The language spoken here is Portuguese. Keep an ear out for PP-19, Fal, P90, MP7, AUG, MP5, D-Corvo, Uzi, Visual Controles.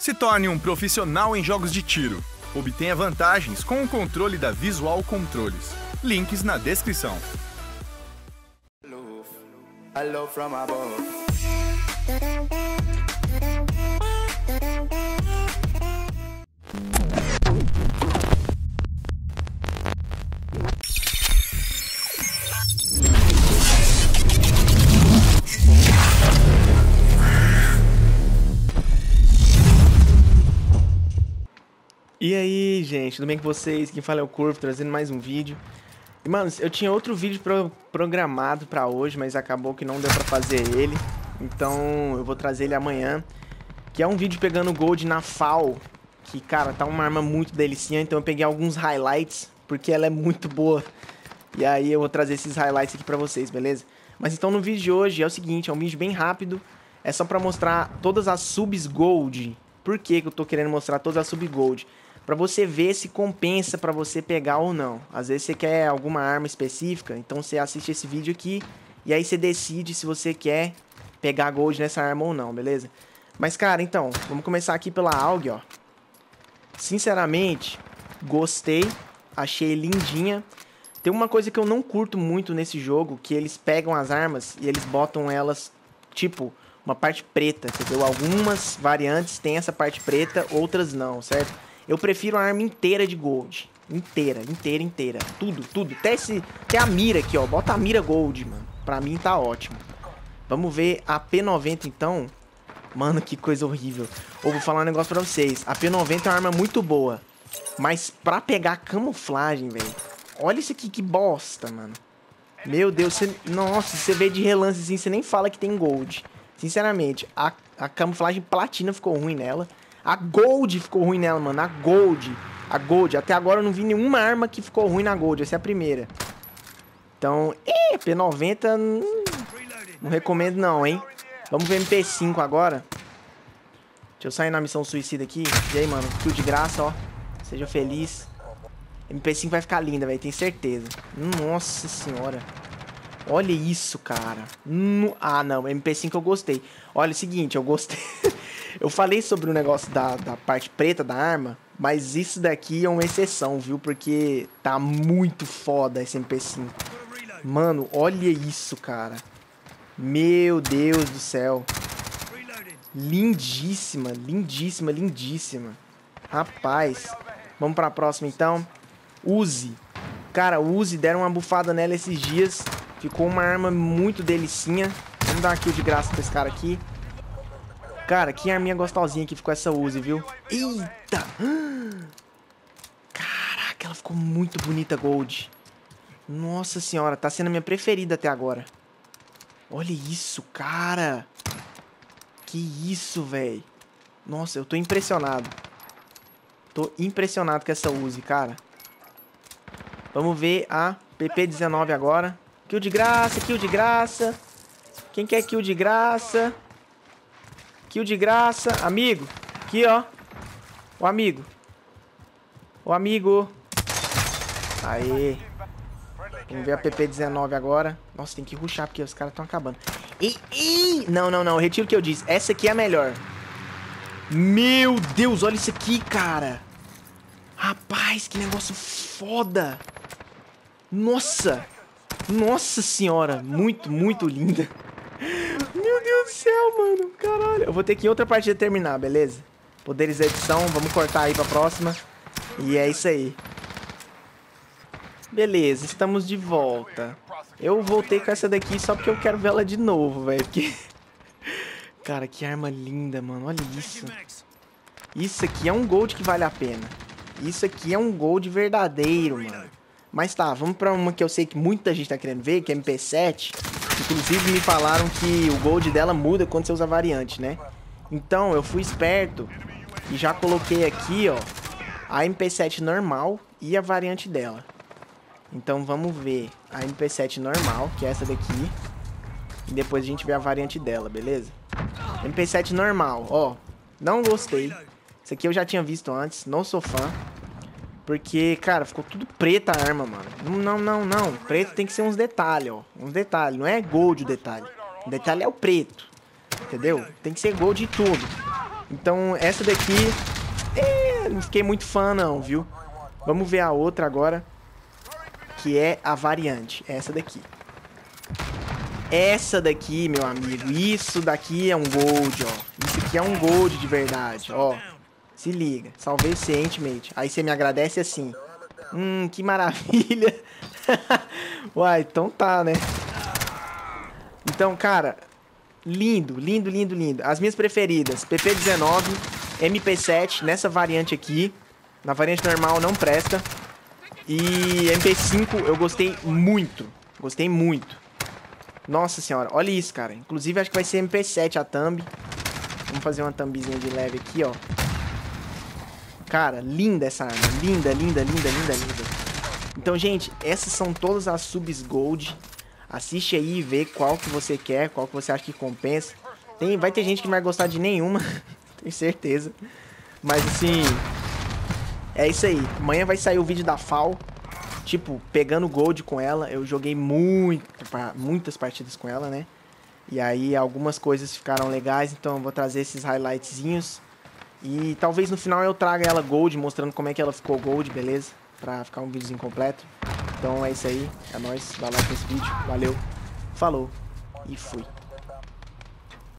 Se torne um profissional em jogos de tiro. Obtenha vantagens com o controle da Visual Controles. Links na descrição. E aí, gente, tudo bem com vocês? Quem fala é o Corvo, trazendo mais um vídeo. E, mano, eu tinha outro vídeo programado pra hoje, mas acabou que não deu pra fazer ele. Então, eu vou trazer ele amanhã, que é um vídeo pegando Gold na Fal, que, cara, tá uma arma muito delicinha, então eu peguei alguns highlights, porque ela é muito boa. E aí eu vou trazer esses highlights aqui pra vocês, beleza? Mas então, no vídeo de hoje é o seguinte, é um vídeo bem rápido, é só pra mostrar todas as subs Gold. Por que que eu tô querendo mostrar todas as subs Gold? Pra você ver se compensa pra você pegar ou não. Às vezes você quer alguma arma específica, então você assiste esse vídeo aqui e aí você decide se você quer pegar Gold nessa arma ou não, beleza? Mas, cara, então, vamos começar aqui pela AUG, ó. Sinceramente, gostei, achei lindinha. Tem uma coisa que eu não curto muito nesse jogo, que eles pegam as armas e eles botam elas, tipo, uma parte preta, entendeu? Algumas variantes têm essa parte preta, outras não, certo? Eu prefiro a arma inteira de Gold. Inteira. Tudo. Até a mira aqui, ó. Bota a mira Gold, mano. Pra mim tá ótimo. Vamos ver a P90, então. Mano, que coisa horrível. Eu vou falar um negócio pra vocês. A P90 é uma arma muito boa. Mas pra pegar camuflagem, velho. Olha isso aqui, que bosta, mano. Meu Deus, você... Nossa, você vê de relance assim, você nem fala que tem Gold. Sinceramente, a camuflagem platina ficou ruim nela. A Gold ficou ruim nela, mano. A Gold. Até agora eu não vi nenhuma arma que ficou ruim na Gold. Essa é a primeira. Então, P90... Não recomendo não, hein? Vamos ver MP5 agora. Deixa eu sair na missão suicida aqui. E aí, mano? Tudo de graça, ó. Seja feliz. MP5 vai ficar linda, velho. Tenho certeza. Nossa senhora. Olha isso, cara. Ah, não. MP5 eu gostei. Olha, é o seguinte. Eu gostei... Eu falei sobre o negócio da parte preta da arma, mas isso daqui é uma exceção, viu? Porque tá muito foda esse MP5. Mano, olha isso, cara. Meu Deus do céu. Lindíssima. Rapaz. Vamos pra próxima, então. Uzi. Cara, Uzi deram uma bufada nela esses dias. Ficou uma arma muito delicinha. Vamos dar uma kill de graça pra esse cara aqui. Cara, que arminha gostosinha que ficou essa Uzi, viu? Eita! Caraca, ela ficou muito bonita, Gold. Nossa senhora, tá sendo a minha preferida até agora. Olha isso, cara. Que isso, velho. Nossa, eu tô impressionado. Tô impressionado com essa Uzi, cara. Vamos ver a PP-19 agora. Kill de graça, kill de graça. Quem quer kill de graça? Kill de graça, amigo. Aqui, ó. O amigo. Aê. Vamos ver a PP-19 agora. Nossa, tem que rushar porque os caras estão acabando. Não. Eu retiro o que eu disse. Essa aqui é a melhor. Meu Deus, olha isso aqui, cara. Rapaz, que negócio foda. Nossa. Nossa senhora. Muito, muito linda. Meu Deus do céu, mano. Caralho. Eu vou ter que ir outra partida terminar, beleza? Poderes da edição. Vamos cortar aí pra próxima. E é isso aí. Beleza, estamos de volta. Eu voltei com essa daqui só porque eu quero ver ela de novo, velho. Porque... Cara, que arma linda, mano. Olha isso. Isso aqui é um Gold que vale a pena. Isso aqui é um Gold verdadeiro, mano. Mas tá, vamos pra uma que eu sei que muita gente tá querendo ver, que é MP7. Inclusive me falaram que o Gold dela muda quando você usa variante, né? Então eu fui esperto e já coloquei aqui, ó, a MP7 normal e a variante dela. Então vamos ver a MP7 normal, que é essa daqui. E depois a gente vê a variante dela, beleza? MP7 normal, ó. Não gostei. Isso aqui eu já tinha visto antes, não sou fã. Porque, cara, ficou tudo preta a arma, mano. Não. Preto tem que ser uns detalhes, ó. Uns detalhes. Não é Gold o detalhe. O detalhe é o preto. Entendeu? Tem que ser Gold de tudo. Então essa daqui... não fiquei muito fã não, viu? Vamos ver a outra agora, que é a variante. Essa daqui. Essa daqui, meu amigo. Isso daqui é um gold, ó. Isso aqui é um gold de verdade, ó. Se liga. Salvei cientemente. Aí você me agradece assim. Que maravilha. Uai, então tá, né? Então, cara... Lindo, lindo, lindo, lindo. As minhas preferidas. PP-19, MP7, nessa variante aqui. Na variante normal não presta. E MP5 eu gostei muito. Gostei muito. Nossa senhora, olha isso, cara. Inclusive acho que vai ser MP7 a thumb. Vamos fazer uma thumbzinha de leve aqui, ó. Cara, linda essa arma. Linda, linda, linda, linda, linda. Então, gente, essas são todas as subs gold. Assiste aí e vê qual que você quer, qual que você acha que compensa. Vai ter gente que não vai gostar de nenhuma, tenho certeza. Mas assim, é isso aí. Amanhã vai sair o vídeo da Fal, tipo, pegando gold com ela. Eu joguei muitas partidas com ela, né? E aí algumas coisas ficaram legais, então eu vou trazer esses highlightzinhos. E talvez no final eu traga ela gold, mostrando como é que ela ficou gold, beleza? Pra ficar um vídeo incompleto. Então é isso aí, é nóis, vai lá pra esse vídeo, valeu, falou e fui.